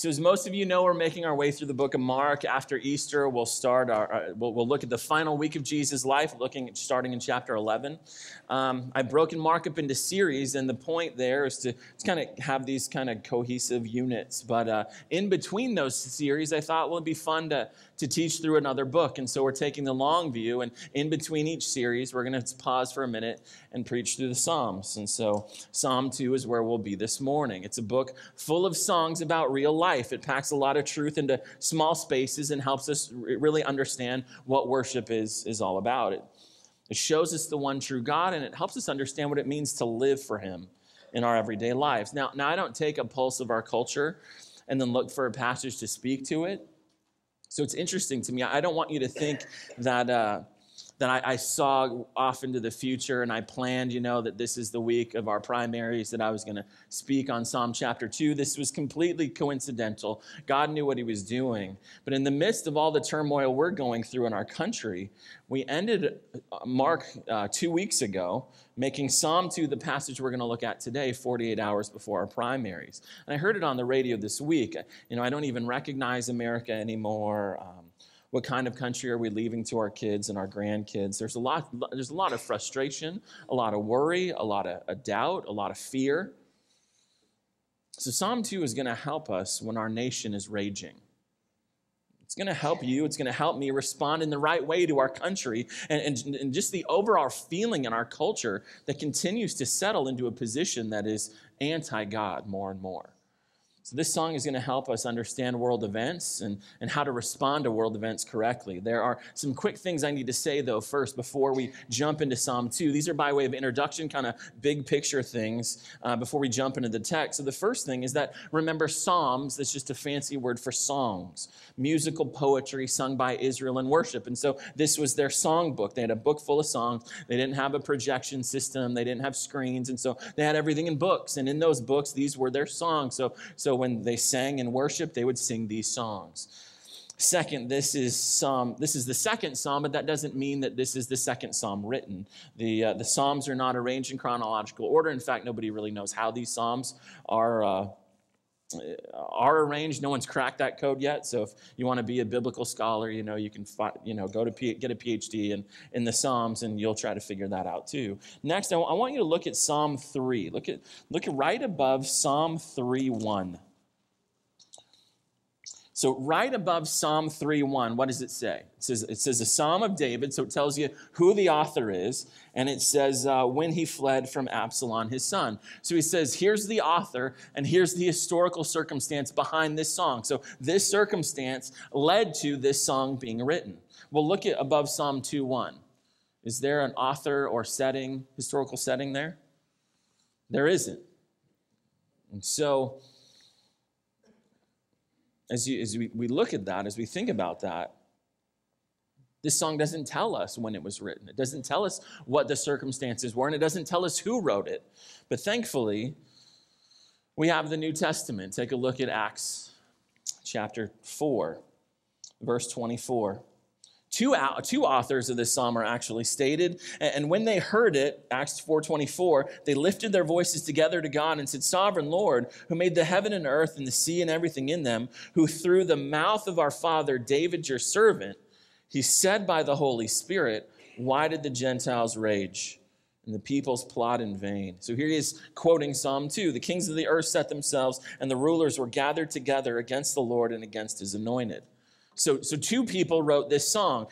So as most of you know, we're making our way through the book of Mark. After Easter, we'll start we'll look at the final week of Jesus' life, starting in chapter 11. I've broken Mark up into series, and the point there is to kind of have these kind of cohesive units. But in between those series, I thought, well, it'd be fun to teach through another book. And so we're taking the long view, and in between each series, we're going to pause for a minute and preach through the Psalms. And so Psalm 2 is where we'll be this morning. It's a book full of songs about real life. It packs a lot of truth into small spaces and helps us really understand what worship is all about. It shows us the one true God, and it helps us understand what it means to live for him in our everyday lives. Now I don't take a pulse of our culture and then look for a passage to speak to it. So it's interesting to me. I don't want you to think that I saw off into the future and I planned, that this is the week of our primaries that I was going to speak on Psalm chapter 2. This was completely coincidental. God knew what he was doing. But in the midst of all the turmoil we're going through in our country, we ended Mark 2 weeks ago making Psalm 2 the passage we're going to look at today, 48 hours before our primaries. And I heard it on the radio this week. I don't even recognize America anymore. What kind of country are we leaving to our kids and our grandkids? There's a lot of frustration, a lot of worry, a lot of doubt, a lot of fear. So Psalm 2 is going to help us when our nation is raging. It's going to help you. It's going to help me respond in the right way to our country and just the overall feeling in our culture that continues to settle into a position that is anti-God more and more. So this song is going to help us understand world events and how to respond to world events correctly. There are some quick things I need to say, though, first before we jump into Psalm 2. These are by way of introduction, kind of big picture things before we jump into the text. So the first thing is that, remember, Psalms, that's just a fancy word for songs, musical poetry sung by Israel in worship. And so this was their songbook. They had a book full of songs. They didn't have a projection system. They didn't have screens. And so they had everything in books. And in those books, these were their songs. So when they sang in worship, they would sing these songs. Second, this is the second psalm, but that doesn't mean that this is the second psalm written. The psalms are not arranged in chronological order. In fact, nobody really knows how these psalms are arranged. No one's cracked that code yet. So if you want to be a biblical scholar, you can go to get a PhD in the Psalms, and you'll try to figure that out too. Next, I want you to look at Psalm 3. Look right above Psalm 3:1. So right above Psalm 3:1, what does it say? It says a Psalm of David, so it tells you who the author is, and it says when he fled from Absalom, his son. So he says, here's the author, and here's the historical circumstance behind this song. So this circumstance led to this song being written. Well, look at above Psalm 2:1. Is there an author or setting, historical setting there? There isn't. And so As we look at that, as we think about that, this song doesn't tell us when it was written. It doesn't tell us what the circumstances were, and it doesn't tell us who wrote it. But thankfully, we have the New Testament. Take a look at Acts chapter 4, verse 24. Two authors of this psalm are actually stated, and when they heard it, Acts 4:24, they lifted their voices together to God and said, "Sovereign Lord, who made the heaven and earth and the sea and everything in them, who through the mouth of our father David, your servant, he said by the Holy Spirit, why did the Gentiles rage? And the peoples plot in vain." So here he is quoting Psalm 2. The kings of the earth set themselves, and the rulers were gathered together against the Lord and against his anointed. So two people wrote this song.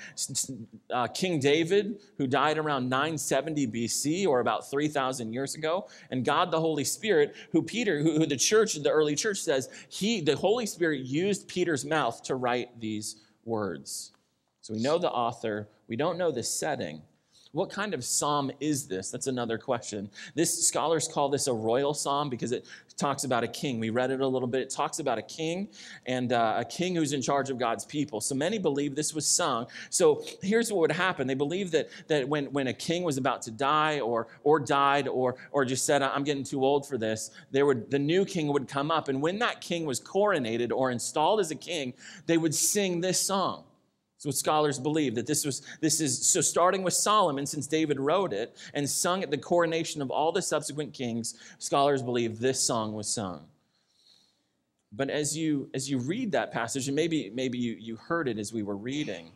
King David, who died around 970 BC, or about 3,000 years ago, and God the Holy Spirit, who the church, the early church says, the Holy Spirit used Peter's mouth to write these words. So we know the author. We don't know the setting. What kind of psalm is this? That's another question. Scholars call this a royal psalm because it talks about a king. We read it a little bit. It talks about a king and a king who's in charge of God's people. So many believe this was sung. So here's what would happen. They believe that when a king was about to die or died or just said, "I'm getting too old for this," the new king would come up. And when that king was coronated or installed as a king, they would sing this song. That's what scholars believe, that so starting with Solomon, since David wrote it and sung at the coronation of all the subsequent kings, scholars believe this song was sung. But as you read that passage, and maybe you heard it as we were reading,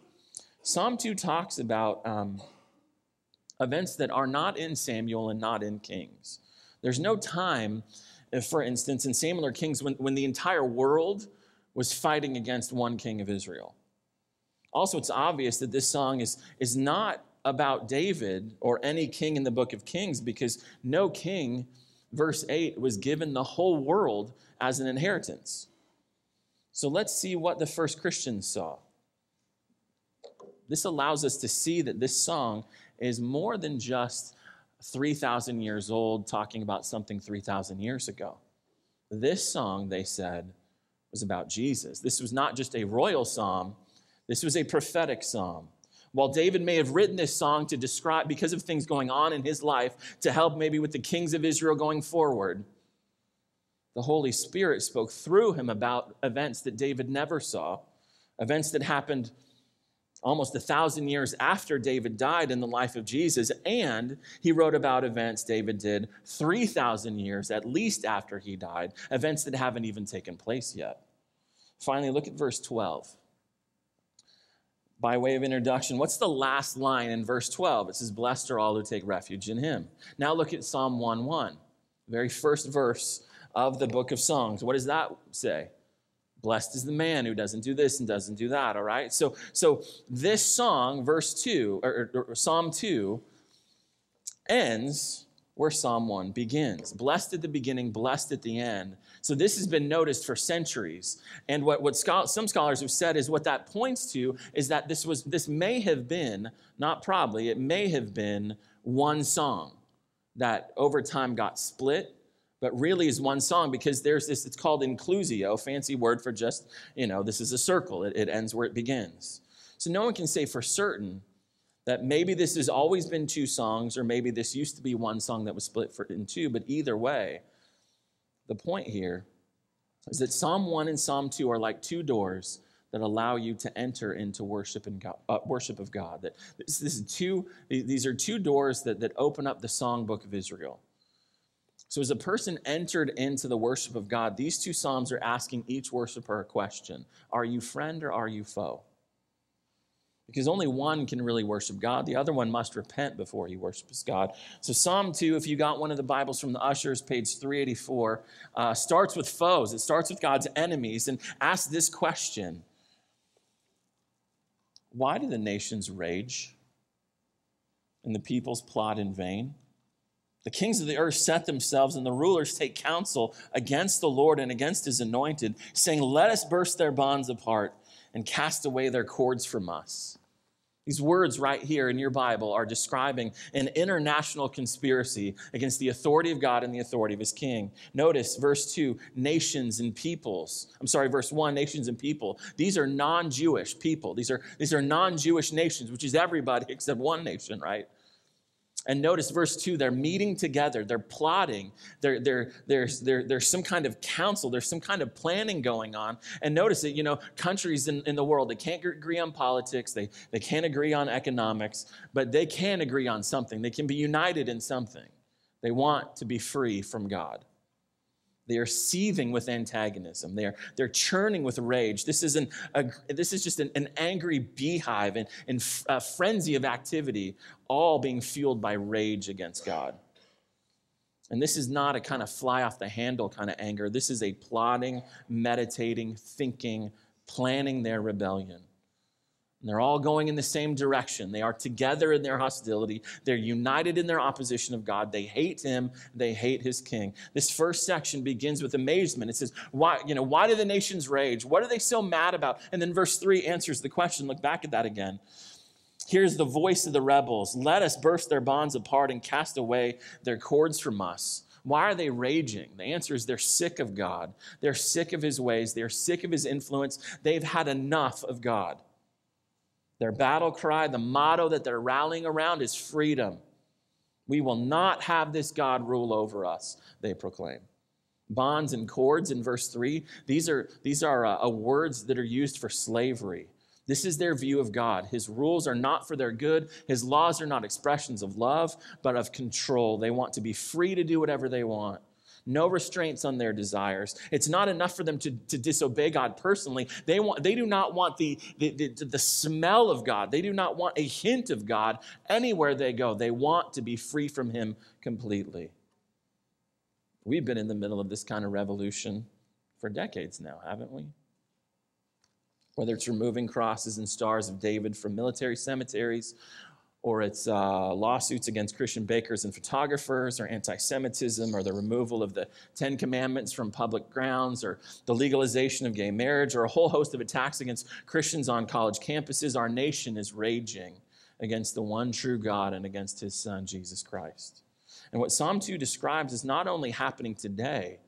Psalm 2 talks about events that are not in Samuel and not in Kings. There's no time, for instance, in Samuel or Kings when the entire world was fighting against one king of Israel. Also, it's obvious that this song is not about David or any king in the book of Kings, because no king, verse 8, was given the whole world as an inheritance. So let's see what the first Christians saw. This allows us to see that this song is more than just 3,000 years old talking about something 3,000 years ago. This song, they said, was about Jesus. This was not just a royal psalm. This was a prophetic psalm. While David may have written this song to describe, because of things going on in his life, to help maybe with the kings of Israel going forward, the Holy Spirit spoke through him about events that David never saw, events that happened almost 1,000 years after David died in the life of Jesus, and he wrote about events David did 3,000 years at least after he died, events that haven't even taken place yet. Finally, look at verse 12. By way of introduction, what's the last line in verse 12? It says, "Blessed are all who take refuge in him." Now look at Psalm 1:1, the very first verse of the book of Psalms. What does that say? Blessed is the man who doesn't do this and doesn't do that, all right? So this song, verse 2, or Psalm 2, ends where Psalm 1 begins. Blessed at the beginning, blessed at the end. So this has been noticed for centuries. And some scholars have said is what that points to is that this may have been, not probably, it may have been one song that over time got split, but really is one song, because there's this, it's called inclusio, fancy word for just, this is a circle. It ends where it begins. So no one can say for certain that maybe this has always been two songs, or maybe this used to be one song that was split in two, but either way, the point here is that Psalm 1 and Psalm 2 are like two doors that allow you to enter into worship of God. That these are two doors that open up the songbook of Israel. So as a person entered into the worship of God, these two psalms are asking each worshiper a question. Are you friend or are you foe? Because only one can really worship God. The other one must repent before he worships God. So Psalm 2, if you got one of the Bibles from the ushers, page 384, starts with foes. It starts with God's enemies and asks this question. Why do the nations rage and the peoples plot in vain? The kings of the earth set themselves and the rulers take counsel against the Lord and against his anointed, saying, "Let us burst their bonds apart and cast away their cords from us." These words right here in your Bible are describing an international conspiracy against the authority of God and the authority of his king. Notice verse 2, verse 1, nations and people. These are non-Jewish people. These are non-Jewish nations, which is everybody except one nation, right? And notice verse 2, they're meeting together, they're plotting, there's some kind of council, there's some kind of planning going on. And notice that, countries in the world, they can't agree on politics, they can't agree on economics, but they can agree on something. They can be united in something. They want to be free from God. They are seething with antagonism. They're churning with rage. This is just an angry beehive and a frenzy of activity, all being fueled by rage against God. And this is not a kind of fly off the handle kind of anger. This is a plotting, meditating, thinking, planning their rebellion. And they're all going in the same direction. They are together in their hostility. They're united in their opposition of God. They hate him. They hate his king. This first section begins with amazement. It says, why do the nations rage? What are they so mad about? And then verse 3 answers the question. Look back at that again. Here's the voice of the rebels. Let us burst their bonds apart and cast away their cords from us. Why are they raging? The answer is they're sick of God. They're sick of his ways. They're sick of his influence. They've had enough of God. Their battle cry, the motto that they're rallying around is freedom. We will not have this God rule over us, they proclaim. Bonds and cords in verse 3, these are words that are used for slavery. This is their view of God. His rules are not for their good. His laws are not expressions of love, but of control. They want to be free to do whatever they want. no restraints on their desires. It's not enough for them to disobey God personally. They do not want the smell of God. They do not want a hint of God anywhere they go. They want to be free from him completely. We've been in the middle of this kind of revolution for decades now, haven't we? Whether it's removing crosses and stars of David from military cemeteries, or it's lawsuits against Christian bakers and photographers, or anti-Semitism, or the removal of the 10 Commandments from public grounds, or the legalization of gay marriage, or a whole host of attacks against Christians on college campuses, our nation is raging against the one true God and against his son, Jesus Christ. And what Psalm 2 describes is not only happening today,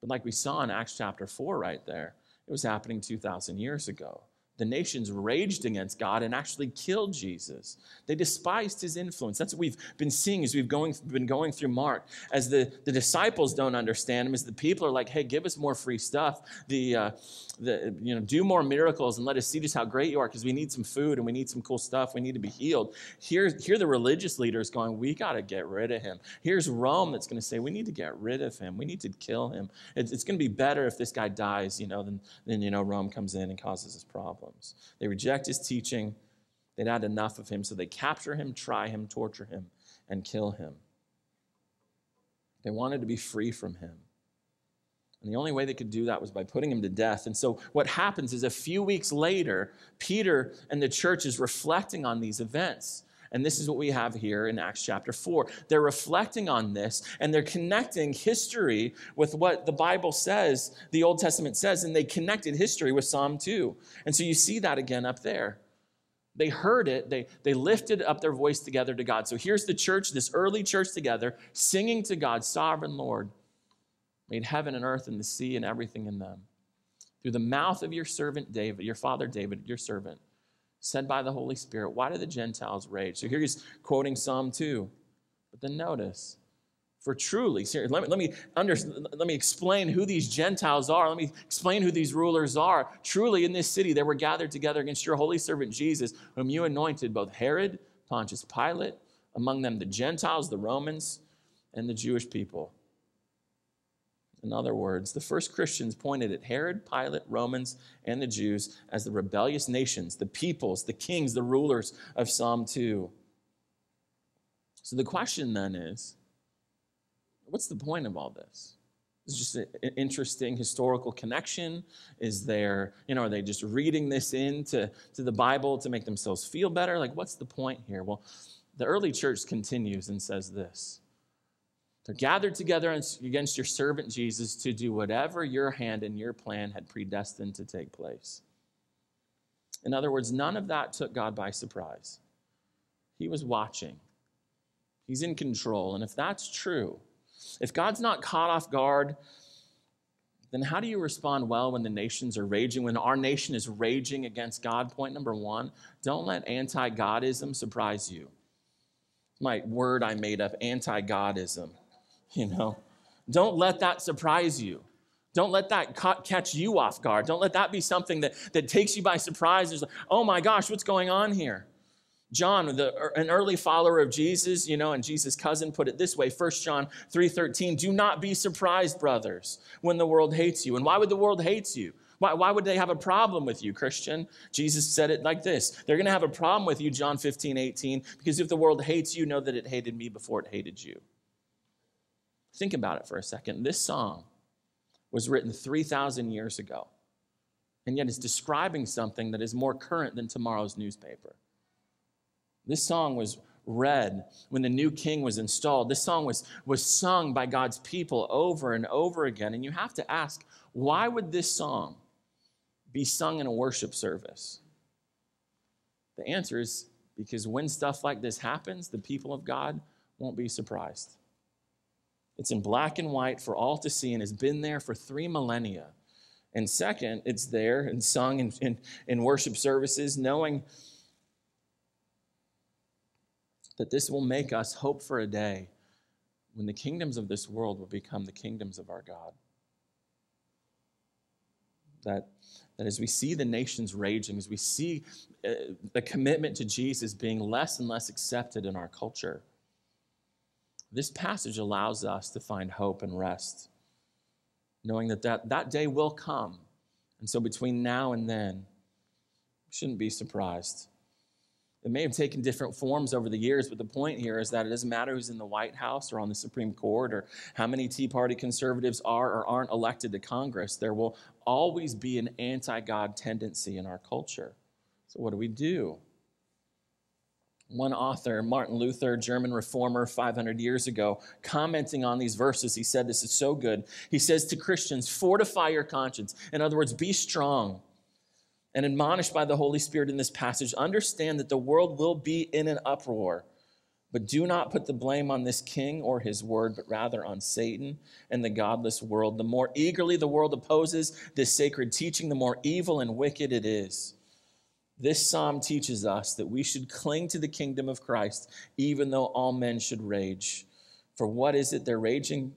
but like we saw in Acts chapter 4 right there, it was happening 2,000 years ago. The nations raged against God and actually killed Jesus. They despised his influence. That's what we've been seeing as we've been going through Mark. As the disciples don't understand him, as the people are like, hey, give us more free stuff. Do more miracles and let us see just how great you are, because we need some food and we need some cool stuff. We need to be healed. Here the religious leaders going, we got to get rid of him. Here's Rome that's going to say, we need to get rid of him. We need to kill him. It's going to be better if this guy dies, than Rome comes in and causes this problem. They reject his teaching. They'd had enough of him, so they capture him, try him, torture him, and kill him. They wanted to be free from him. And the only way they could do that was by putting him to death. And so what happens is a few weeks later, Peter and the church is reflecting on these events. And this is what we have here in Acts chapter 4. They're reflecting on this, and they're connecting history with what the Bible says, the Old Testament says, and they connected history with Psalm 2. And so you see that again up there. They heard it. They lifted up their voice together to God. So here's the church, this early church together, singing to God, Sovereign Lord, made heaven and earth and the sea and everything in them. Through the mouth of your servant David, your father David, your servant, said by the Holy Spirit, why do the Gentiles rage? So here he's quoting Psalm 2. But then notice, for truly, let me explain who these Gentiles are. Let me explain who these rulers are. Truly in this city they were gathered together against your holy servant Jesus, whom you anointed, both Herod, Pontius Pilate, among them the Gentiles, the Romans, and the Jewish people. In other words, the first Christians pointed at Herod, Pilate, Romans, and the Jews as the rebellious nations, the peoples, the kings, the rulers of Psalm 2. So the question then is, what's the point of all this? Is it just an interesting historical connection? Is there, are they just reading this into the Bible to make themselves feel better? Like, what's the point here? Well, the early church continues and says this. They're gathered together against your servant Jesus to do whatever your hand and your plan had predestined to take place. In other words, none of that took God by surprise. He was watching. He's in control. And if that's true, if God's not caught off guard, then how do you respond well when the nations are raging, when our nation is raging against God? Point number one, don't let anti-Godism surprise you. My word I made up, anti-Godism. Don't let that surprise you. Don't let that catch you off guard. Don't let that be something that takes you by surprise. It's like, oh my gosh, what's going on here? John, an early follower of Jesus, and Jesus' cousin put it this way, 1 John 3:13, do not be surprised, brothers, when the world hates you. And why would the world hate you? Why would they have a problem with you, Christian? Jesus said it like this. They're going to have a problem with you, John 15:18, because if the world hates you, know that it hated me before it hated you. Think about it for a second. This psalm was written 3,000 years ago, and yet it's describing something that is more current than tomorrow's newspaper. This song was read when the new king was installed. This song was sung by God's people over and over again, and you have to ask, why would this song be sung in a worship service? The answer is because when stuff like this happens, the people of God won't be surprised. It's in black and white for all to see and has been there for 3 millennia. And second, it's there and sung in worship services, knowing that this will make us hope for a day when the kingdoms of this world will become the kingdoms of our God. That as we see the nations raging, as we see the commitment to Jesus being less and less accepted in our culture, This passage allows us to find hope and rest, knowing that day will come. And so between now and then, we shouldn't be surprised. It may have taken different forms over the years, but the point here is that it doesn't matter who's in the White House or on the Supreme Court or how many Tea Party conservatives are or aren't elected to Congress. There will always be an anti-God tendency in our culture. So what do we do? One author, Martin Luther, German reformer 500 years ago, commenting on these verses, he said, this is so good. He says to Christians, fortify your conscience. In other words, be strong. And admonished by the Holy Spirit in this passage, understand that the world will be in an uproar, but do not put the blame on this king or his word, but rather on Satan and the godless world. The more eagerly the world opposes this sacred teaching, the more evil and wicked it is. This psalm teaches us that we should cling to the kingdom of Christ, even though all men should rage. For what is it they're raging?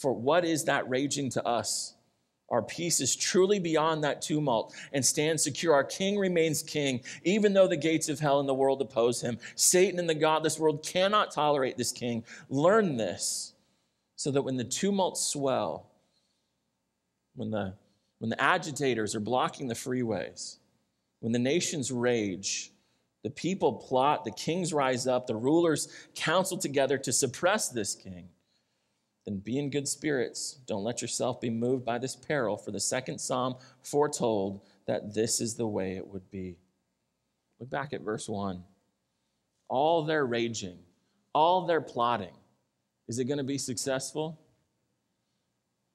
For what is that raging to us? Our peace is truly beyond that tumult and stands secure. Our King remains King, even though the gates of hell and the world oppose him. Satan and the godless world cannot tolerate this King. Learn this so that when the tumults swell, when the agitators are blocking the freeways, when the nations rage, the people plot, the kings rise up, the rulers counsel together to suppress this King. Then be in good spirits. Don't let yourself be moved by this peril, for the second psalm foretold that this is the way it would be. Look back at verse 1. All their raging, all their plotting, is it going to be successful?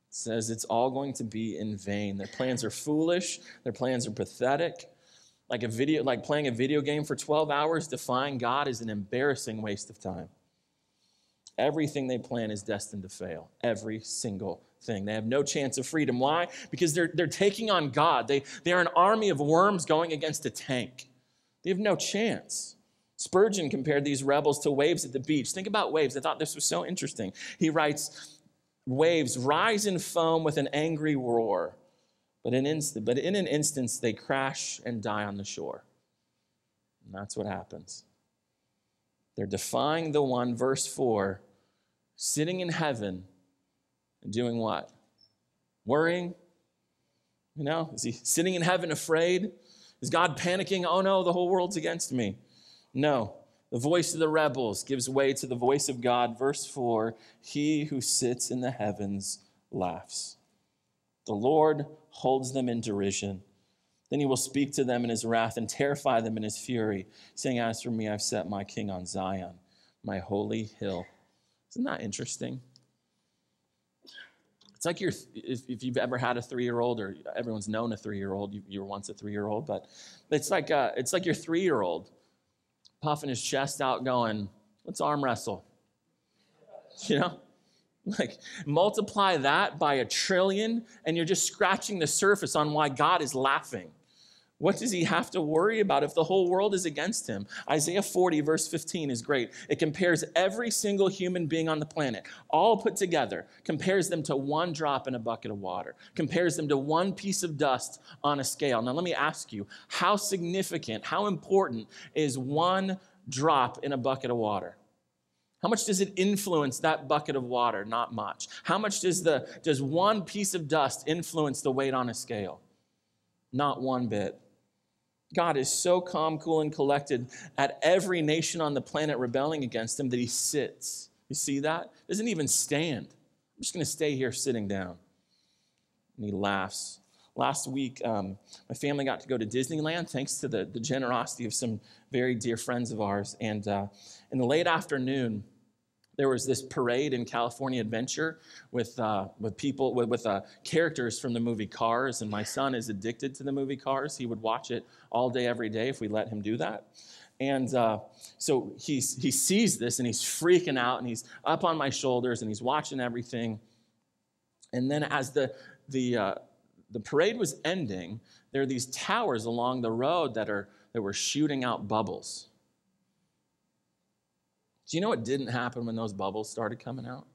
It says it's all going to be in vain. Their plans are foolish. Their plans are pathetic. Like playing a video game for 12 hours, defying God is an embarrassing waste of time. Everything they plan is destined to fail. Every single thing. They have no chance of freedom. Why? Because they're taking on God. They are an army of worms going against a tank. They have no chance. Spurgeon compared these rebels to waves at the beach. Think about waves. I thought this was so interesting. He writes, waves rise in foam with an angry roar, but in an instance they crash and die on the shore. And that's what happens. They're defying the one, verse 4, sitting in heaven and doing what? Worrying? You know, is he sitting in heaven afraid? Is God panicking? Oh no, the whole world's against me. No, the voice of the rebels gives way to the voice of God. Verse 4, he who sits in the heavens laughs. The Lord holds them in derision. Then he will speak to them in his wrath and terrify them in his fury, saying, as for me, I've set my king on Zion, my holy hill. Isn't that interesting? It's like if you've ever had a 3-year-old, or everyone's known a 3-year-old, you were once a 3-year-old, but it's like your 3-year-old puffing his chest out going, let's arm wrestle. You know? Like, multiply that by 1 trillion, and you're just scratching the surface on why God is laughing. What does he have to worry about if the whole world is against him? Isaiah 40, verse 15 is great. It compares every single human being on the planet, all put together, compares them to one drop in a bucket of water, compares them to one piece of dust on a scale. Now, let me ask you, how significant, how important is one drop in a bucket of water? How much does it influence that bucket of water? Not much. How much does one piece of dust influence the weight on a scale? Not one bit. God is so calm, cool, and collected at every nation on the planet rebelling against him that he sits. You see that? Doesn't even stand. I'm just going to stay here sitting down. And he laughs. Last week, my family got to go to Disneyland thanks to the generosity of some very dear friends of ours. And in the late afternoon, there was this parade in California Adventure with characters from the movie Cars, and my son is addicted to the movie Cars. He would watch it all day, every day if we let him do that. And so he sees this, and he's freaking out, and he's up on my shoulders, and he's watching everything. And then as the parade was ending, there are these towers along the road that were shooting out bubbles. Do you know what didn't happen when those bubbles started coming out?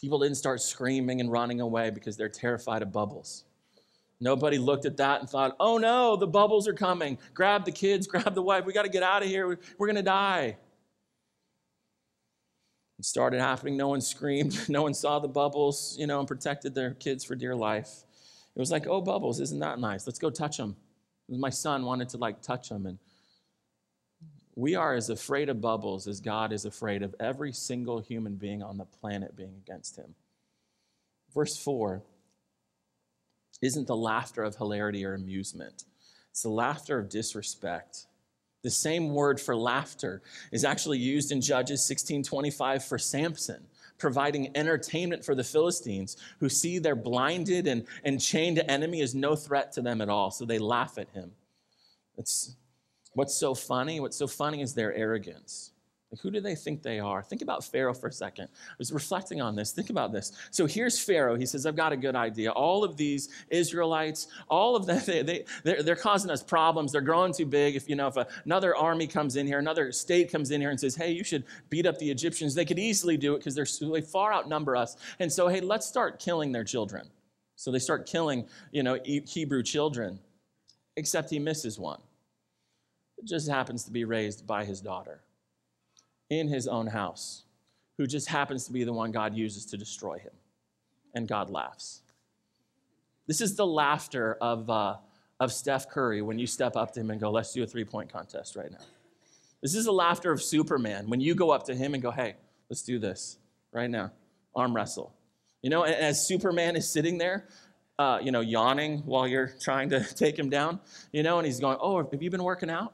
People didn't start screaming and running away because they're terrified of bubbles. Nobody looked at that and thought, oh no, the bubbles are coming. Grab the kids, grab the wife. We got to get out of here. We're going to die. It started happening. No one screamed. No one saw the bubbles, you know, and protected their kids for dear life. It was like, oh, bubbles, isn't that nice? Let's go touch them. My son wanted to, like, touch them. And we are as afraid of bubbles as God is afraid of every single human being on the planet being against him. Verse 4 isn't the laughter of hilarity or amusement. It's the laughter of disrespect. The same word for laughter is actually used in Judges 16:25 for Samson, providing entertainment for the Philistines, who see their blinded and chained enemy as no threat to them at all, so they laugh at him. It's, what's so funny? What's so funny is their arrogance. Like, who do they think they are? Think about Pharaoh for a second. I was reflecting on this. Think about this. So here's Pharaoh. He says, I've got a good idea. All of these Israelites, all of them, they're causing us problems. They're growing too big. If, you know, if another army comes in here, another state comes in here and says, hey, you should beat up the Egyptians, they could easily do it because they far outnumber us. And so, hey, let's start killing their children. So they start killing, you know, Hebrew children, except he misses one. It just happens to be raised by his daughter in his own house, who just happens to be the one God uses to destroy him. And God laughs. This is the laughter of Steph Curry when you step up to him and go, let's do a three-point contest right now. This is the laughter of Superman when you go up to him and go, hey, let's do this right now, arm wrestle. You know, and as Superman is sitting there, you know, yawning while you're trying to take him down, you know, and he's going, oh, have you been working out?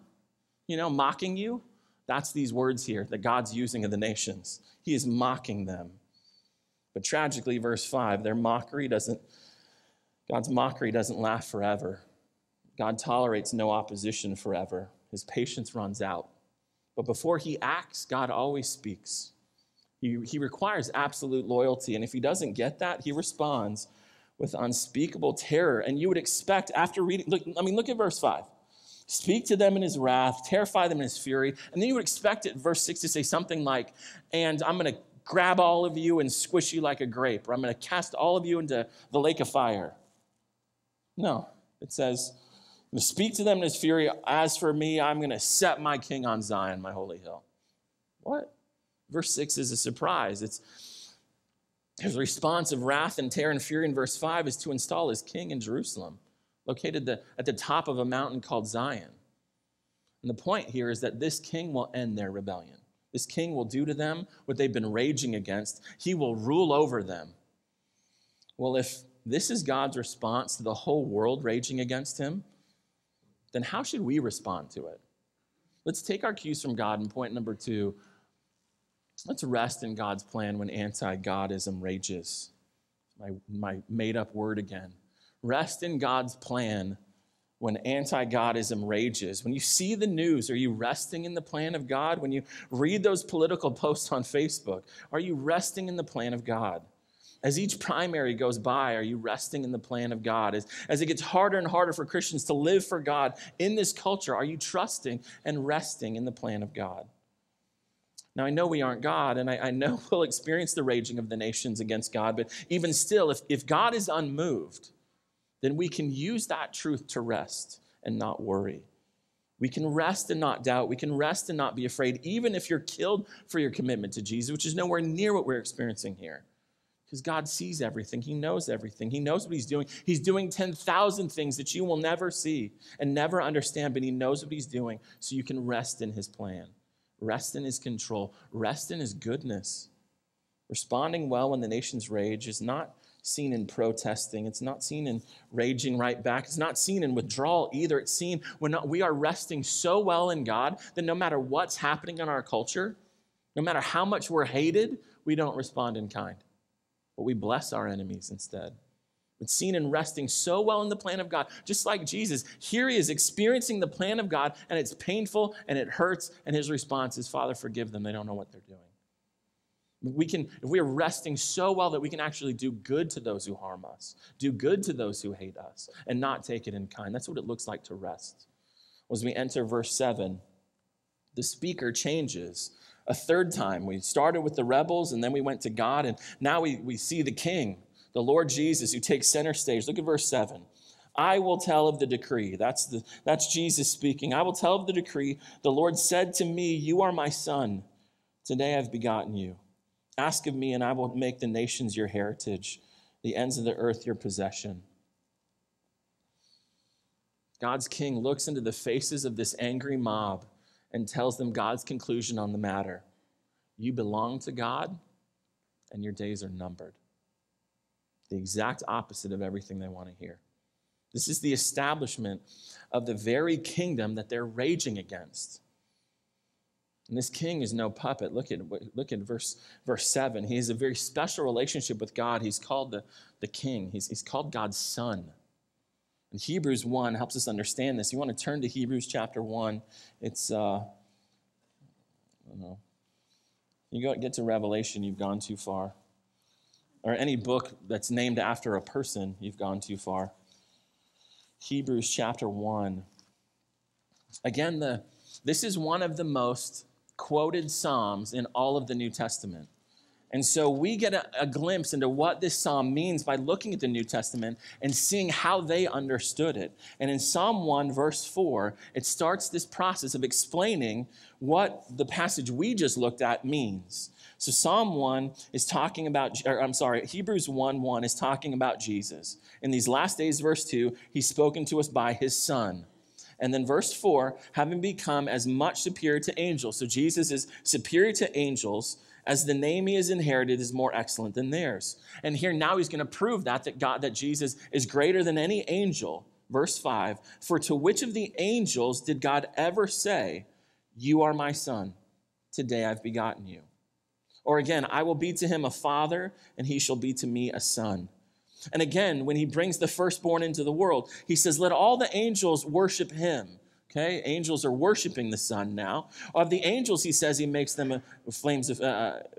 You know, mocking you. That's these words here that God's using of the nations. He is mocking them. But tragically, verse 5, God's mockery doesn't last forever. God tolerates no opposition forever. His patience runs out. But before he acts, God always speaks. He requires absolute loyalty. And if he doesn't get that, he responds with unspeakable terror. And you would expect after reading, look at verse 5. Speak to them in his wrath, terrify them in his fury. And then you would expect it, verse 6, to say something like, and I'm going to grab all of you and squish you like a grape, or I'm going to cast all of you into the lake of fire. No, it says, speak to them in his fury. As for me, I'm going to set my king on Zion, my holy hill. What? Verse 6 is a surprise. His response of wrath and terror and fury in verse 5 is to install his king in Jerusalem, located at the top of a mountain called Zion. And the point here is that this king will end their rebellion. This king will do to them what they've been raging against. He will rule over them. Well, if this is God's response to the whole world raging against him, then how should we respond to it? Let's take our cues from God. And point number 2, let's rest in God's plan when anti-Godism rages. My made-up word again. Rest in God's plan when anti-Godism rages. When you see the news, are you resting in the plan of God? When you read those political posts on Facebook, are you resting in the plan of God? As each primary goes by, are you resting in the plan of God? As it gets harder and harder for Christians to live for God in this culture, are you trusting and resting in the plan of God? Now, I know we aren't God, and I know we'll experience the raging of the nations against God, but even still, if God is unmoved, then we can use that truth to rest and not worry. We can rest and not doubt. We can rest and not be afraid, even if you're killed for your commitment to Jesus, which is nowhere near what we're experiencing here. Because God sees everything. He knows everything. He knows what he's doing. He's doing 10,000 things that you will never see and never understand, but he knows what he's doing, so you can rest in his plan, rest in his control, rest in his goodness. Responding well when the nations rage is not seen in protesting. It's not seen in raging right back. It's not seen in withdrawal either. It's seen when we are resting so well in God that no matter what's happening in our culture, no matter how much we're hated, we don't respond in kind, but we bless our enemies instead. It's seen in resting so well in the plan of God, just like Jesus. Here he is experiencing the plan of God, and it's painful, and it hurts, and his response is, Father, forgive them. They don't know what they're doing. If we are resting so well that we can actually do good to those who harm us, do good to those who hate us, and not take it in kind. That's what it looks like to rest. As we enter verse 7, the speaker changes a third time. We started with the rebels, and then we went to God, and now we see the king, the Lord Jesus, who takes center stage. Look at verse 7. I will tell of the decree. That's Jesus speaking. I will tell of the decree. The Lord said to me, you are my son. Today I've begotten you. Ask of me, and I will make the nations your heritage, the ends of the earth your possession. God's king looks into the faces of this angry mob and tells them God's conclusion on the matter. You belong to God, and your days are numbered. The exact opposite of everything they want to hear. This is the establishment of the very kingdom that they're raging against. And this king is no puppet. Look at verse 7. He has a very special relationship with God. He's called the king. He's called God's son. And Hebrews 1 helps us understand this. You want to turn to Hebrews chapter 1. It's, I don't know. You get to Revelation, you've gone too far. Or any book that's named after a person, you've gone too far. Hebrews chapter 1. Again, this is one of the most quoted Psalms in all of the New Testament. And so we get a glimpse into what this psalm means by looking at the New Testament and seeing how they understood it. And in Psalm 1, verse 4, it starts this process of explaining what the passage we just looked at means. So Hebrews 1:1 is talking about Jesus. In these last days, verse 2, he's spoken to us by his son. And then verse 4, having become as much superior to angels. So Jesus is superior to angels, as the name he has inherited is more excellent than theirs. And here now he's going to prove that Jesus is greater than any angel. Verse 5, for to which of the angels did God ever say, you are my son, today I've begotten you? Or again, I will be to him a father, and he shall be to me a son. And again, when he brings the firstborn into the world, he says, let all the angels worship him. Okay, angels are worshiping the son now. Of the angels, he says, he makes them flames of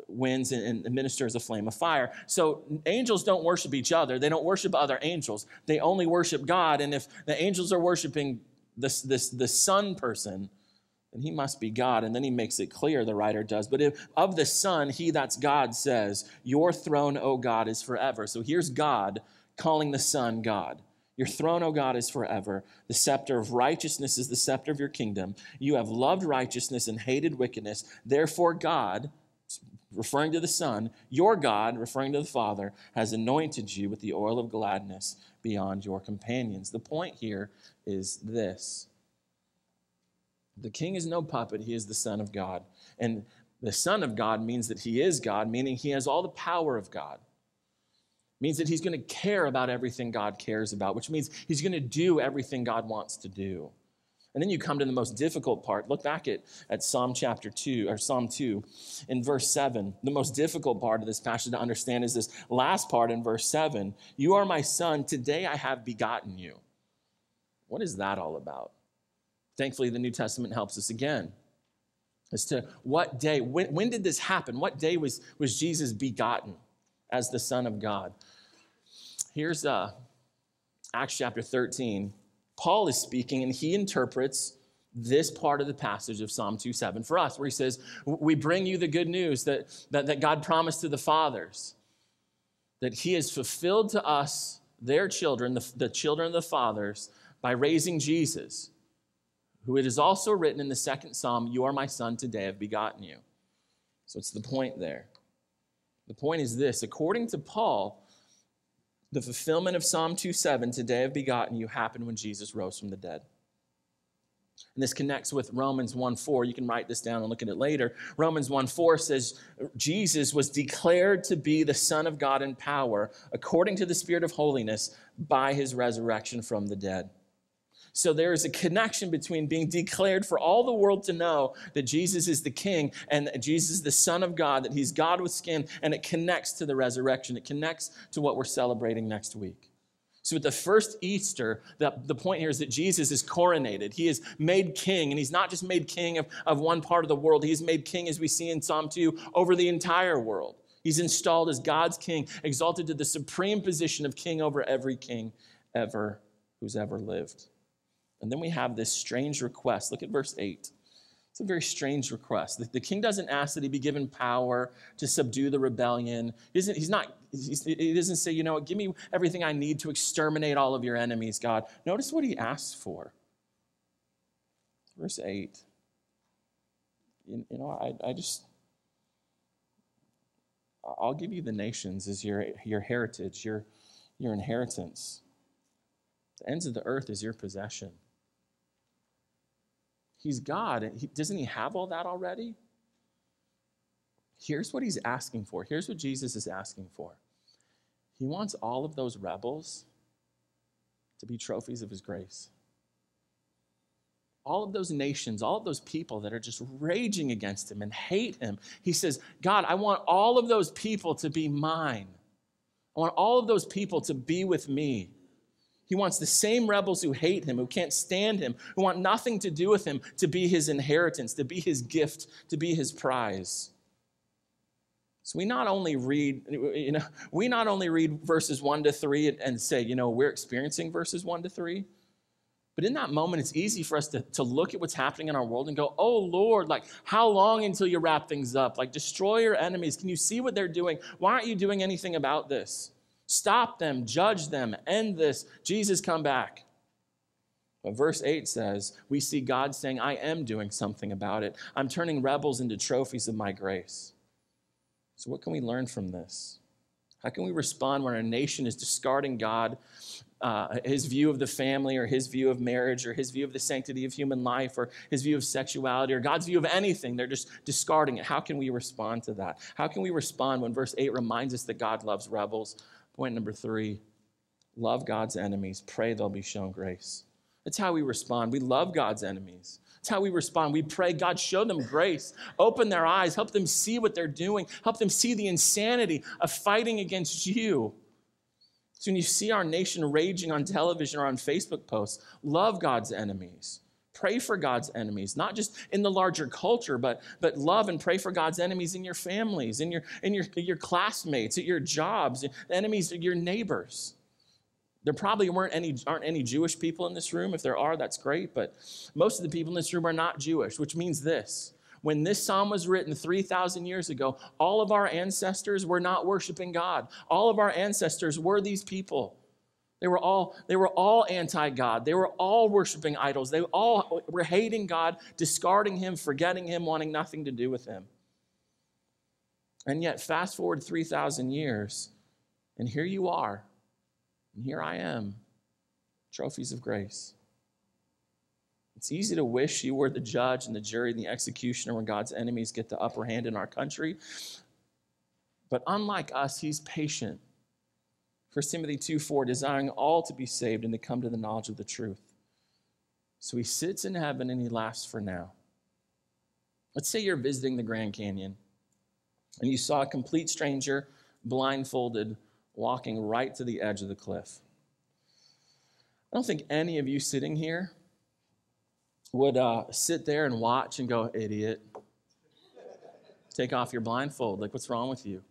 winds and administers a flame of fire. So angels don't worship each other. They don't worship other angels. They only worship God. And if the angels are worshiping the son person, then he must be God. And then he makes it clear, the writer does. But if of the son, he that's God says, your throne, O God, is forever. So here's God calling the son God. Your throne, O God, is forever. The scepter of righteousness is the scepter of your kingdom. You have loved righteousness and hated wickedness. Therefore God, referring to the son, your God, referring to the Father, has anointed you with the oil of gladness beyond your companions. The point here is this. The king is no puppet. He is the son of God. And the son of God means that he is God, meaning he has all the power of God. It means that he's going to care about everything God cares about, which means he's going to do everything God wants to do. And then you come to the most difficult part. Look back at Psalm chapter 2, or Psalm 2 in verse 7. The most difficult part of this passage to understand is this last part in verse 7. You are my son. Today I have begotten you. What is that all about? Thankfully, the New Testament helps us again as to what day, when did this happen? What day was Jesus begotten as the Son of God? Here's Acts chapter 13. Paul is speaking, and he interprets this part of the passage of Psalm 2:7 for us, where he says, we bring you the good news that God promised to the fathers, that he has fulfilled to us, their children, the children of the fathers, by raising Jesus, who it is also written in the second psalm, you are my son, today I've begotten you. So it's the point there. The point is this. According to Paul, the fulfillment of Psalm 2:7, today I've begotten you, happened when Jesus rose from the dead. And this connects with Romans 1:4. You can write this down and look at it later. Romans 1:4 says, Jesus was declared to be the Son of God in power, according to the Spirit of holiness, by his resurrection from the dead. So there is a connection between being declared for all the world to know that Jesus is the King and that Jesus is the Son of God, that he's God with skin, and it connects to the resurrection. It connects to what we're celebrating next week. So at the first Easter, the point here is that Jesus is coronated. He is made king, and he's not just made king of one part of the world. He's made king, as we see in Psalm 2, over the entire world. He's installed as God's king, exalted to the supreme position of king over every king ever who's ever lived. And then we have this strange request. Look at verse 8. It's a very strange request. The king doesn't ask that he be given power to subdue the rebellion. He doesn't say, you know, give me everything I need to exterminate all of your enemies, God. Notice what he asks for. Verse 8. You know, I just, I'll give you the nations as your heritage, your inheritance. The ends of the earth is your possession. He's God. Doesn't he have all that already? Here's what he's asking for. Here's what Jesus is asking for. He wants all of those rebels to be trophies of his grace. All of those nations, all of those people that are just raging against him and hate him. He says, God, I want all of those people to be mine. I want all of those people to be with me. He wants the same rebels who hate him, who can't stand him, who want nothing to do with him, to be his inheritance, to be his gift, to be his prize. So we not only read, verses 1 to 3 and say, we're experiencing verses 1 to 3. But in that moment, it's easy for us to look at what's happening in our world and go, oh, Lord, how long until you wrap things up? Destroy your enemies. Can you see what they're doing? Why aren't you doing anything about this? Stop them, judge them, end this. Jesus, come back. But verse 8 says, we see God saying, I am doing something about it. I'm turning rebels into trophies of my grace. So what can we learn from this? How can we respond when our nation is discarding God, his view of the family, or his view of marriage, or his view of the sanctity of human life, or his view of sexuality, or God's view of anything? They're just discarding it. How can we respond to that? How can we respond when verse 8 reminds us that God loves rebels? Point number 3, love God's enemies. Pray they'll be shown grace. That's how we respond. We love God's enemies. That's how we respond. We pray, God, show them grace. Open their eyes. Help them see what they're doing. Help them see the insanity of fighting against you. So when you see our nation raging on television or on Facebook posts, love God's enemies. Pray for God's enemies, not just in the larger culture, but love and pray for God's enemies in your families, in your classmates, at your jobs, the enemies of your neighbors. There probably aren't any Jewish people in this room. If there are, that's great, but most of the people in this room are not Jewish, which means this. When this psalm was written 3,000 years ago, all of our ancestors were not worshiping God. All of our ancestors were these people. They were all anti-God. They were all worshiping idols. They all were hating God, discarding him, forgetting him, wanting nothing to do with him. And yet, fast forward 3,000 years, and here you are, and here I am, trophies of grace. It's easy to wish you were the judge and the jury and the executioner when God's enemies get the upper hand in our country. But unlike us, he's patient. 1 Timothy 2:4, desiring all to be saved and to come to the knowledge of the truth. So he sits in heaven and he laughs for now. Let's say you're visiting the Grand Canyon and you saw a complete stranger, blindfolded, walking right to the edge of the cliff. I don't think any of you sitting here would sit there and watch and go, idiot. Take off your blindfold. What's wrong with you?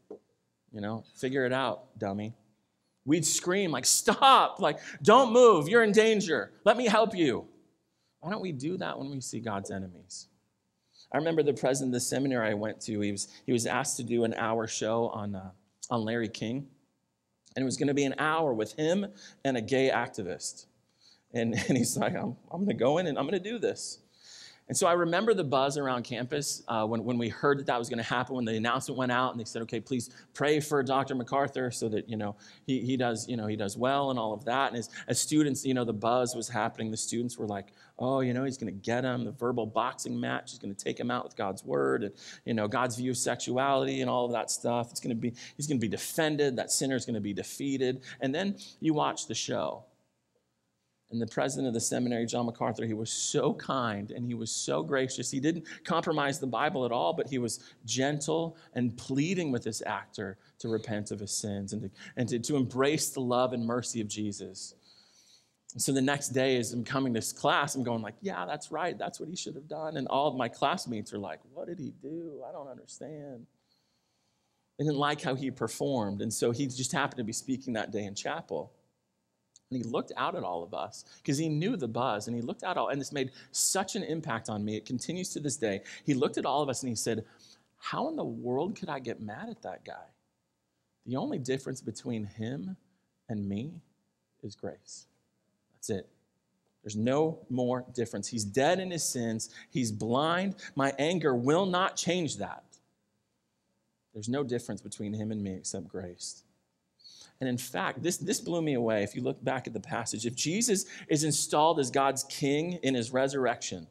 Figure it out, dummy. We'd scream, stop, don't move. You're in danger. Let me help you. Why don't we do that when we see God's enemies? I remember the president of the seminary I went to, he was asked to do an hour show on Larry King. And it was going to be an hour with him and a gay activist. And he's like, I'm going to go in and I'm going to do this. And so I remember the buzz around campus when we heard that was going to happen, when the announcement went out and they said, okay, please pray for Dr. MacArthur so that, he does well and all of that. And as students, the buzz was happening. The students were like, oh, he's going to get him. The verbal boxing match is going to take him out with God's word and, God's view of sexuality and all of that stuff. He's going to be defended. That sinner is going to be defeated. And then you watch the show. And the president of the seminary, John MacArthur, he was so kind and he was so gracious. He didn't compromise the Bible at all, but he was gentle and pleading with this actor to repent of his sins and to embrace the love and mercy of Jesus. And so the next day as I'm coming to class, I'm going yeah, that's right. That's what he should have done. And all of my classmates are like, what did he do? I don't understand. They didn't like how he performed. And so he just happened to be speaking that day in chapel. And he looked out at all of us because he knew the buzz, and he looked out all, and this made such an impact on me. It continues to this day. He looked at all of us and he said, how in the world could I get mad at that guy? The only difference between him and me is grace. That's it. There's no more difference. He's dead in his sins. He's blind. My anger will not change that. There's no difference between him and me except grace. And in fact, this blew me away. If you look back at the passage, if Jesus is installed as God's king in his resurrection,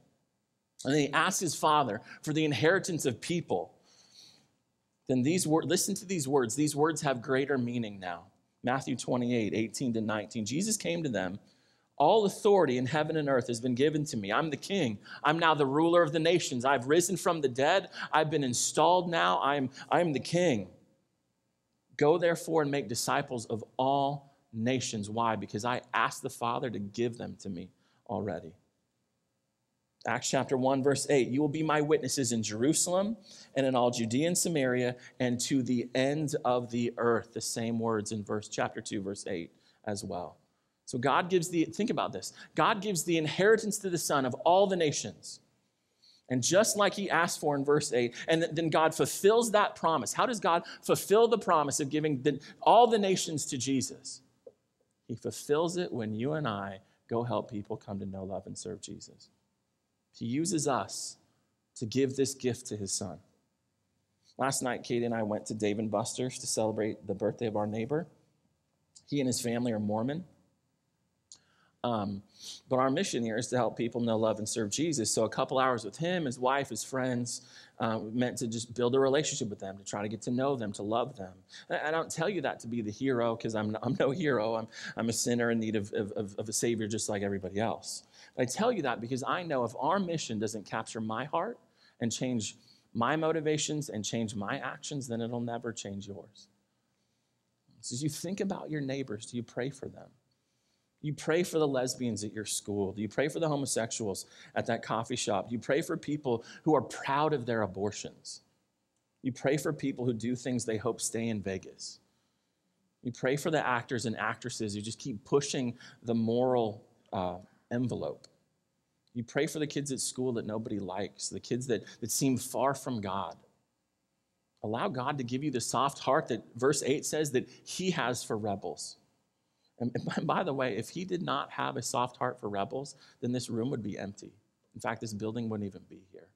and then he asks his Father for the inheritance of people, then these words, listen to these words. These words have greater meaning now. Matthew 28, 18 to 19. Jesus came to them. All authority in heaven and earth has been given to me. I'm the king. I'm now the ruler of the nations. I've risen from the dead. I've been installed now. I'm the king. Go therefore and make disciples of all nations. Why? Because I asked the Father to give them to me already. Acts chapter 1, verse 8. You will be my witnesses in Jerusalem and in all Judea and Samaria and to the end of the earth. The same words in chapter 2, verse 8 as well. So God gives think about this. God gives the inheritance to the Son of all the nations. And just like he asked for in verse 8, and then God fulfills that promise. How does God fulfill the promise of giving all the nations to Jesus? He fulfills it when you and I go help people come to know, love, and serve Jesus. He uses us to give this gift to his Son. Last night, Katie and I went to Dave and Buster's to celebrate the birthday of our neighbor. He and his family are Mormon. But our mission here is to help people know, love, and serve Jesus. So a couple hours with him, his wife, his friends, meant to just build a relationship with them, to try to get to know them, to love them. And I don't tell you that to be the hero, because I'm no hero. I'm a sinner in need of a Savior just like everybody else. But I tell you that because I know if our mission doesn't capture my heart and change my motivations and change my actions, then it'll never change yours. So as you think about your neighbors, do you pray for them? You pray for the lesbians at your school. Do you pray for the homosexuals at that coffee shop? Do you pray for people who are proud of their abortions? You pray for people who do things they hope stay in Vegas. You pray for the actors and actresses who just keep pushing the moral envelope. You pray for the kids at school that nobody likes, the kids that seem far from God. Allow God to give you the soft heart that verse 8 says that he has for rebels. And by the way, if he did not have a soft heart for rebels, then this room would be empty. In fact, this building wouldn't even be here.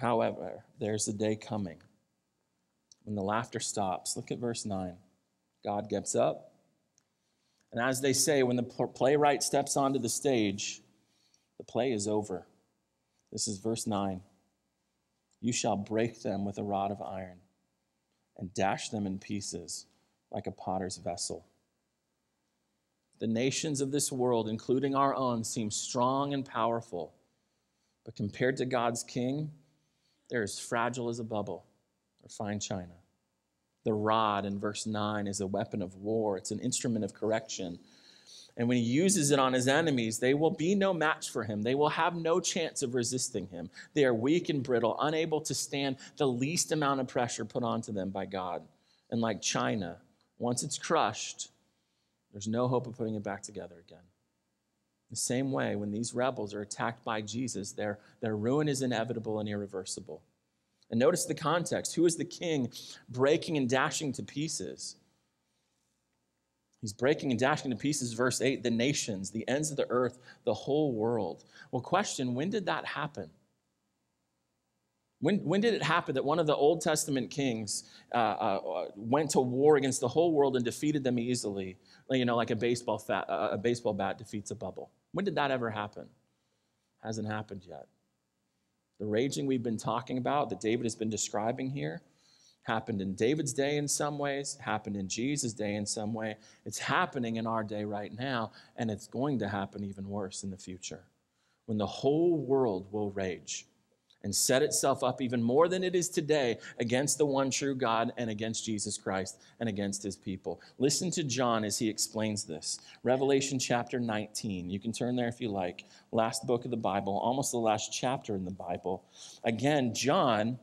However, there's a day coming when the laughter stops. Look at verse 9. God gets up. And as they say, when the playwright steps onto the stage, the play is over. This is verse 9. You shall break them with a rod of iron and dash them in pieces like a potter's vessel. The nations of this world, including our own, seem strong and powerful, but compared to God's king, they're as fragile as a bubble or fine china. The rod in verse 9 is a weapon of war. It's an instrument of correction. And when he uses it on his enemies, they will be no match for him. They will have no chance of resisting him. They are weak and brittle, unable to stand the least amount of pressure put onto them by God. And like china, once it's crushed, there's no hope of putting it back together again. The same way, when these rebels are attacked by Jesus, their ruin is inevitable and irreversible. And notice the context. Who is the king breaking and dashing to pieces? He's breaking and dashing to pieces, verse 8, the nations, the ends of the earth, the whole world. Well, question, when did that happen? When did it happen that one of the Old Testament kings went to war against the whole world and defeated them easily? You know, like a baseball bat defeats a bubble. When did that ever happen? Hasn't happened yet. The raging we've been talking about, that David has been describing here, happened in David's day in some ways, happened in Jesus' day in some way. It's happening in our day right now, and it's going to happen even worse in the future, when the whole world will rage and set itself up even more than it is today against the one true God and against Jesus Christ and against his people. Listen to John as he explains this. Revelation chapter 19. You can turn there if you like. Last book of the Bible, almost the last chapter in the Bible. Again, John,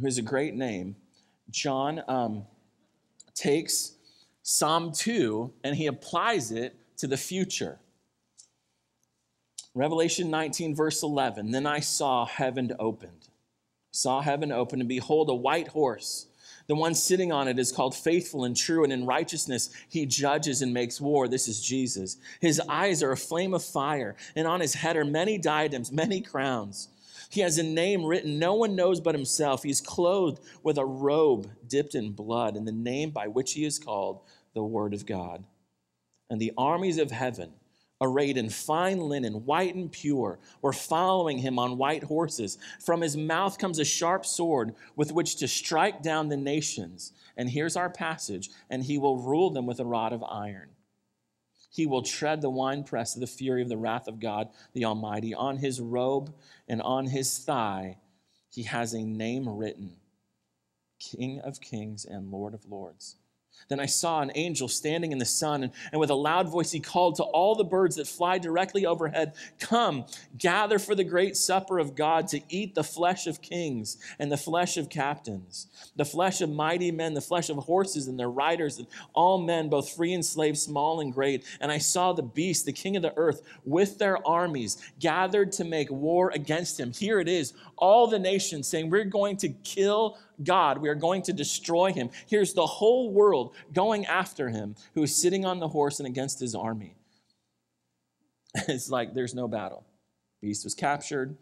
who is a great name, John takes Psalm 2 and he applies it to the future. Revelation 19, verse 11, then I saw heaven opened, and behold, a white horse. The one sitting on it is called Faithful and True, and in righteousness he judges and makes war. This is Jesus. His eyes are a flame of fire, and on his head are many diadems, many crowns. He has a name written no one knows but himself. He's clothed with a robe dipped in blood, and the name by which he is called, the Word of God. And the armies of heaven, arrayed in fine linen, white and pure, were following him on white horses. From his mouth comes a sharp sword with which to strike down the nations. And here's our passage, and he will rule them with a rod of iron. He will tread the winepress of the fury of the wrath of God, the Almighty. On his robe and on his thigh, he has a name written, King of Kings and Lord of Lords. Then I saw an angel standing in the sun, and with a loud voice he called to all the birds that fly directly overhead, "Come, gather for the great supper of God, to eat the flesh of kings and the flesh of captains, the flesh of mighty men, the flesh of horses and their riders, and all men, both free and slave, small and great." And I saw the beast, the king of the earth, with their armies, gathered to make war against him. Here it is, all the nations saying, "We're going to kill God, we are going to destroy him." Here's the whole world going after him, who is sitting on the horse and against his army. It's like there's no battle. Beast was captured,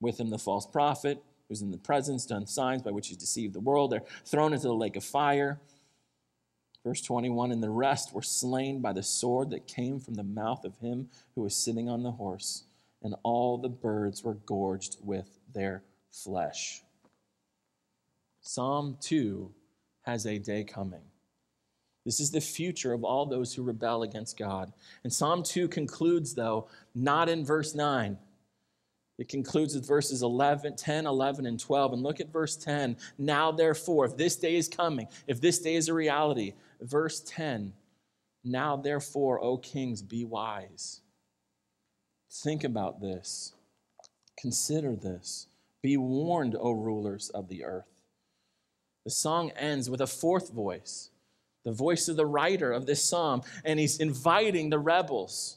with him the false prophet, who's in the presence, done signs by which he deceived the world. They're thrown into the lake of fire. Verse 21, "And the rest were slain by the sword that came from the mouth of him who was sitting on the horse, and all the birds were gorged with their flesh." Psalm 2 has a day coming. This is the future of all those who rebel against God. And Psalm 2 concludes, though, not in verse 9. It concludes with verses 10, 11, and 12. And look at verse 10. "Now, therefore," if this day is coming, if this day is a reality, verse 10, "Now, therefore, O kings, be wise." Think about this. Consider this. "Be warned, O rulers of the earth." The song ends with a fourth voice, the voice of the writer of this psalm, and he's inviting the rebels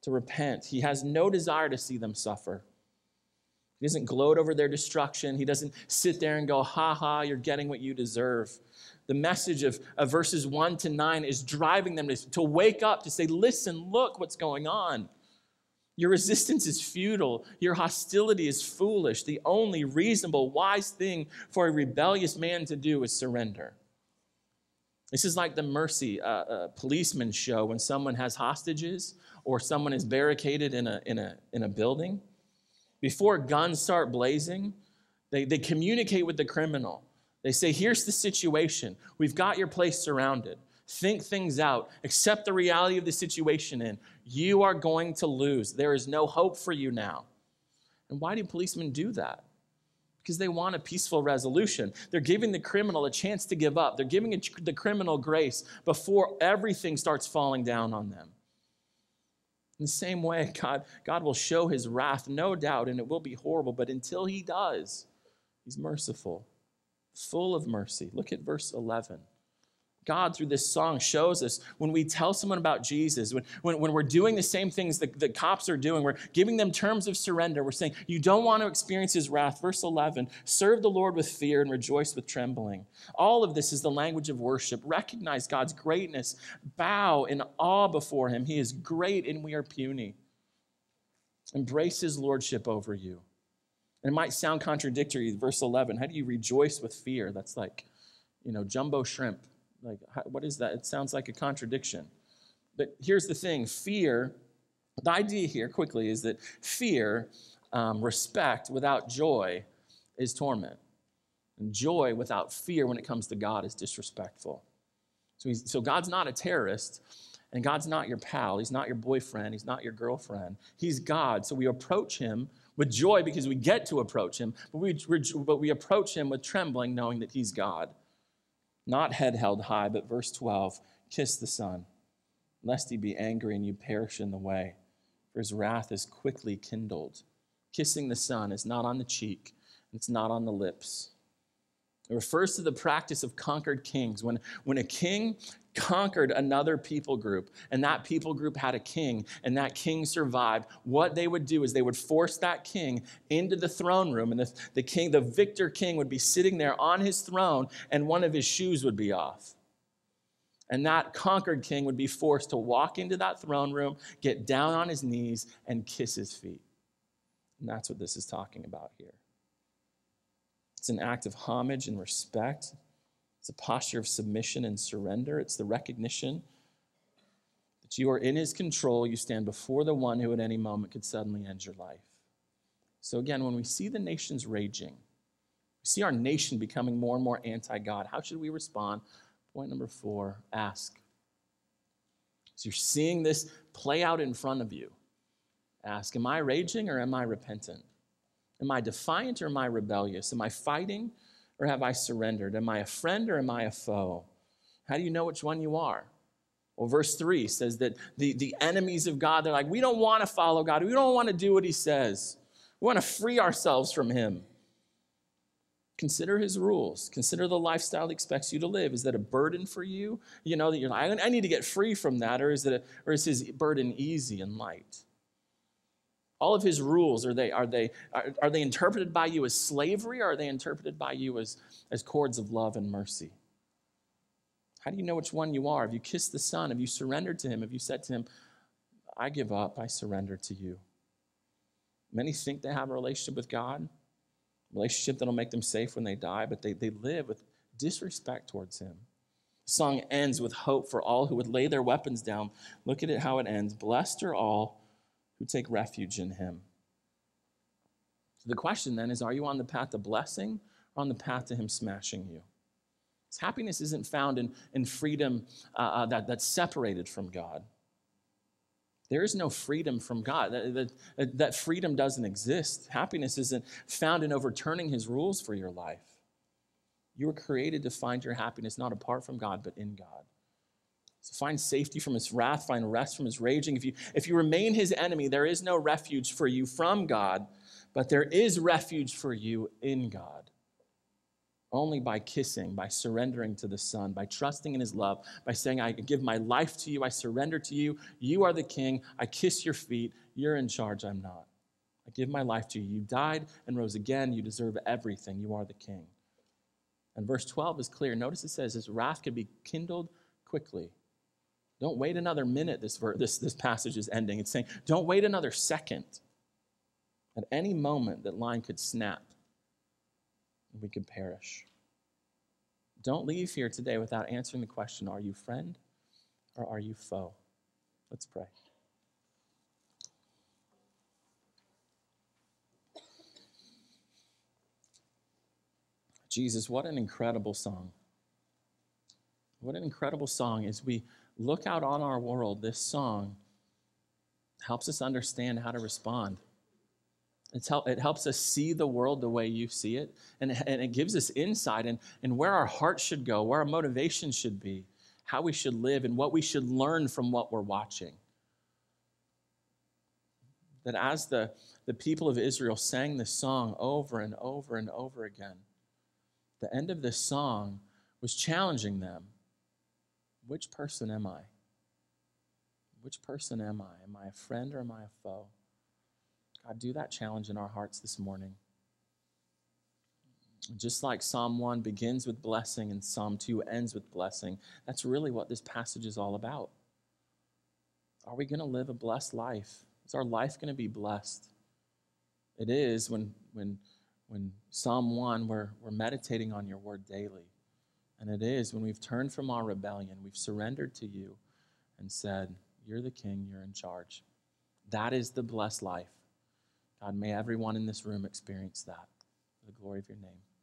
to repent. He has no desire to see them suffer. He doesn't gloat over their destruction. He doesn't sit there and go, "Ha ha, you're getting what you deserve." The message of verses 1 to 9 is driving them to wake up, to say, "Listen, look what's going on. Your resistance is futile. Your hostility is foolish. The only reasonable, wise thing for a rebellious man to do is surrender." This is like the Mercy policeman show when someone has hostages or someone is barricaded in a building. Before guns start blazing, they communicate with the criminal. They say, "Here's the situation. We've got your place surrounded. Think things out. Accept the reality of the situation, and you are going to lose. There is no hope for you now." And why do policemen do that? Because they want a peaceful resolution. They're giving the criminal a chance to give up. They're giving the criminal grace before everything starts falling down on them. In the same way, God will show his wrath, no doubt, and it will be horrible. But until he does, he's merciful, full of mercy. Look at verse 11. God, through this song, shows us when we tell someone about Jesus, when we're doing the same things that the cops are doing, we're giving them terms of surrender. We're saying, you don't want to experience his wrath. Verse 11, "Serve the Lord with fear and rejoice with trembling." All of this is the language of worship. Recognize God's greatness. Bow in awe before him. He is great and we are puny. Embrace his lordship over you. And it might sound contradictory. Verse 11, how do you rejoice with fear? That's like, jumbo shrimp. Like, what is that? It sounds like a contradiction. But here's the thing. Fear, the idea here quickly is that fear, respect without joy is torment. And joy without fear when it comes to God is disrespectful. So God's not a terrorist, and God's not your pal. He's not your boyfriend. He's not your girlfriend. He's God. So we approach him with joy because we get to approach him, but we approach him with trembling, knowing that he's God. Not head held high, but verse 12, "Kiss the Son, lest he be angry and you perish in the way, for his wrath is quickly kindled." Kissing the Son is not on the cheek, it's not on the lips. It refers to the practice of conquered kings. When a king conquered another people group, and that people group had a king, and that king survived, what they would do is they would force that king into the throne room, and the victor king would be sitting there on his throne, and one of his shoes would be off. And that conquered king would be forced to walk into that throne room, get down on his knees, and kiss his feet. And that's what this is talking about here. It's an act of homage and respect. It's a posture of submission and surrender. It's the recognition that you are in his control. You stand before the one who at any moment could suddenly end your life. So again, when we see the nations raging, we see our nation becoming more and more anti-God, how should we respond? Point number 4, ask. So you're seeing this play out in front of you. Ask, am I raging or am I repentant? Am I defiant or am I rebellious? Am I fighting or have I surrendered? Am I a friend or am I a foe? How do you know which one you are? Well, verse 3 says that the enemies of God, they're like, we don't want to follow God. We don't want to do what he says. We want to free ourselves from him. Consider his rules. Consider the lifestyle he expects you to live. Is that a burden for you? You know that you're like, I need to get free from that. Or is his burden easy and light? All of his rules, are they interpreted by you as slavery, or are they interpreted by you as cords of love and mercy? How do you know which one you are? Have you kissed the Son? Have you surrendered to him? Have you said to him, I give up, I surrender to you? Many think they have a relationship with God, a relationship that'll make them safe when they die, but they live with disrespect towards him. The song ends with hope for all who would lay their weapons down. Look at it how it ends. Blessed are all who take refuge in him. So the question then is, are you on the path to blessing or on the path to him smashing you? Because happiness isn't found in freedom that's separated from God. There is no freedom from God. That freedom doesn't exist. Happiness isn't found in overturning his rules for your life. You were created to find your happiness not apart from God, but in God. So find safety from his wrath, find rest from his raging. If you remain his enemy, there is no refuge for you from God, but there is refuge for you in God. Only by kissing, by surrendering to the Son, by trusting in his love, by saying, I give my life to you, I surrender to you, you are the king, I kiss your feet, you're in charge, I'm not. I give my life to you. You died and rose again, you deserve everything, you are the king. And verse 12 is clear. Notice it says, his wrath can be kindled quickly. Don't wait another minute, this passage is ending. It's saying, don't wait another second. At any moment, that line could snap and we could perish. Don't leave here today without answering the question, are you friend or are you foe? Let's pray. Jesus, what an incredible song. What an incredible song. As we look out on our world, this song helps us understand how to respond. It helps us see the world the way you see it, and it gives us insight in where our hearts should go, where our motivation should be, how we should live, and what we should learn from what we're watching. That as the people of Israel sang this song over and over and over again, the end of this song was challenging them. Which person am I? Which person am I? Am I a friend or am I a foe? God, do that challenge in our hearts this morning. Just like Psalm 1 begins with blessing and Psalm 2 ends with blessing, that's really what this passage is all about. Are we going to live a blessed life? Is our life going to be blessed? It is when Psalm 1, we're meditating on your word daily. And it is when we've turned from our rebellion, we've surrendered to you and said, you're the king, you're in charge. That is the blessed life. God, may everyone in this room experience that. For the glory of your name.